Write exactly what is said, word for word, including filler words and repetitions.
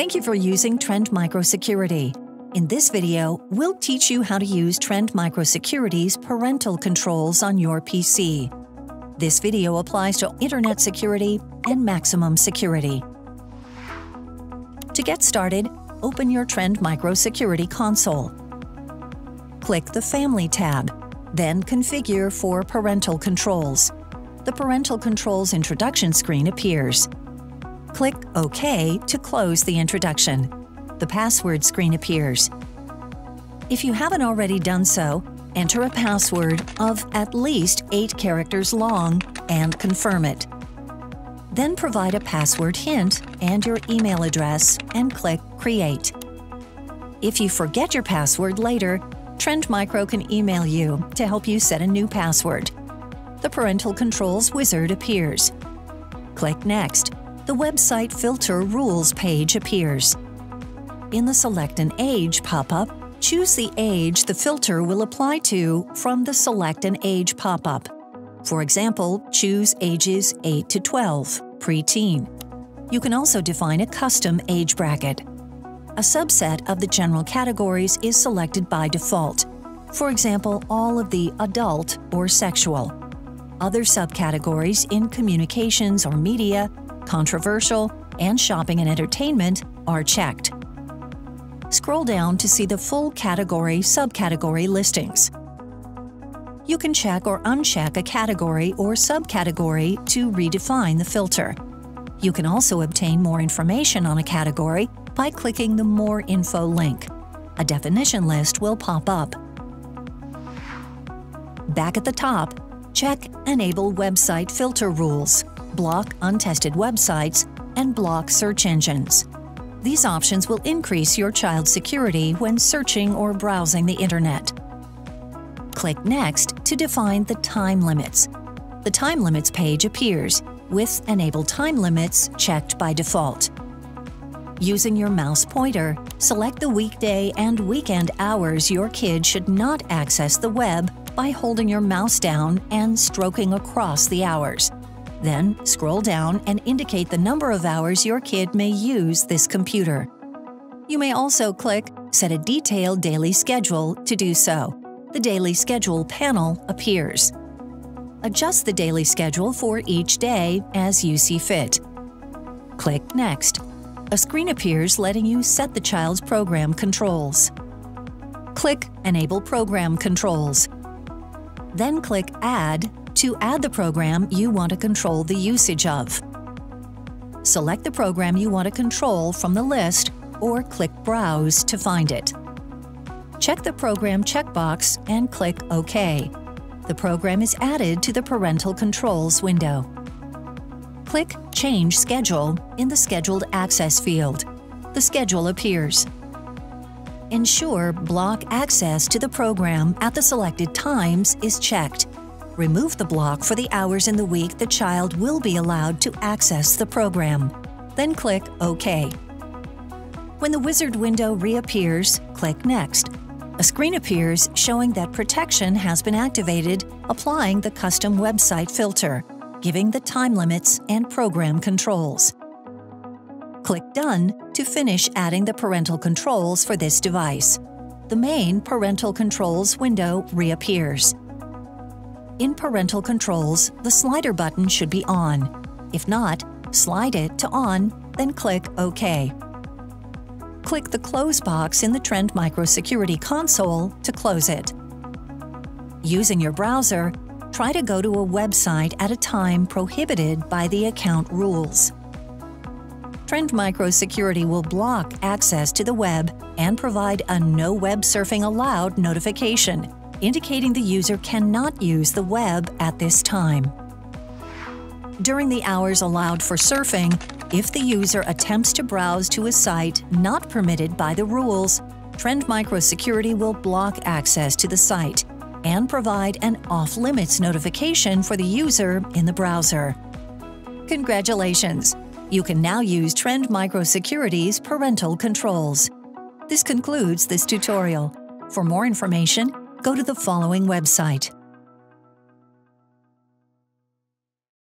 Thank you for using Trend Micro Security. In this video, we'll teach you how to use Trend Micro Security's parental controls on your P C. This video applies to Internet security and maximum security. To get started, open your Trend Micro Security console. Click the Family tab, then Configure for Parental Controls. The Parental Controls introduction screen appears. Click OK to close the introduction. The password screen appears. If you haven't already done so, enter a password of at least eight characters long and confirm it. Then provide a password hint and your email address and click Create. If you forget your password later, Trend Micro can email you to help you set a new password. The Parental Controls wizard appears. Click Next. The Website Filter Rules page appears. In the Select an Age pop-up, choose the age the filter will apply to from the Select an Age pop-up. For example, choose ages eight to twelve, preteen. You can also define a custom age bracket. A subset of the general categories is selected by default. For example, all of the adult or sexual. Other subcategories in communications or media, controversial, and shopping and entertainment are checked. Scroll down to see the full category/subcategory listings. You can check or uncheck a category or subcategory to redefine the filter. You can also obtain more information on a category by clicking the More Info link. A definition list will pop up. Back at the top, check Enable Website Filter Rules, Block Untested Websites, and Block Search Engines. These options will increase your child's security when searching or browsing the Internet. Click Next to define the time limits. The Time Limits page appears with Enable Time Limits checked by default. Using your mouse pointer, select the weekday and weekend hours your kid should not access the web by holding your mouse down and stroking across the hours. Then, scroll down and indicate the number of hours your kid may use this computer. You may also click Set a Detailed Daily Schedule to do so. The Daily Schedule panel appears. Adjust the daily schedule for each day as you see fit. Click Next. A screen appears letting you set the child's program controls. Click Enable Program Controls. Then click Add to add the program you want to control the usage of. Select the program you want to control from the list or click Browse to find it. Check the Program checkbox and click OK. The program is added to the Parental Controls window. Click Change Schedule in the Scheduled Access field. The schedule appears. Ensure block access to the program at the selected times is checked. Remove the block for the hours in the week the child will be allowed to access the program. Then click OK. When the wizard window reappears, click Next. A screen appears showing that protection has been activated, applying the custom website filter, giving the time limits and program controls. Click Done to finish adding the parental controls for this device. The main parental controls window reappears. In Parental Controls, the slider button should be on. If not, slide it to on, then click OK. Click the Close box in the Trend Micro Security console to close it. Using your browser, try to go to a website at a time prohibited by the account rules. Trend Micro Security will block access to the web and provide a No Web Surfing Allowed notification, indicating the user cannot use the web at this time. During the hours allowed for surfing, if the user attempts to browse to a site not permitted by the rules, Trend Micro Security will block access to the site and provide an off-limits notification for the user in the browser. Congratulations! You can now use Trend Micro Security's parental controls. This concludes this tutorial. For more information, go to the following website.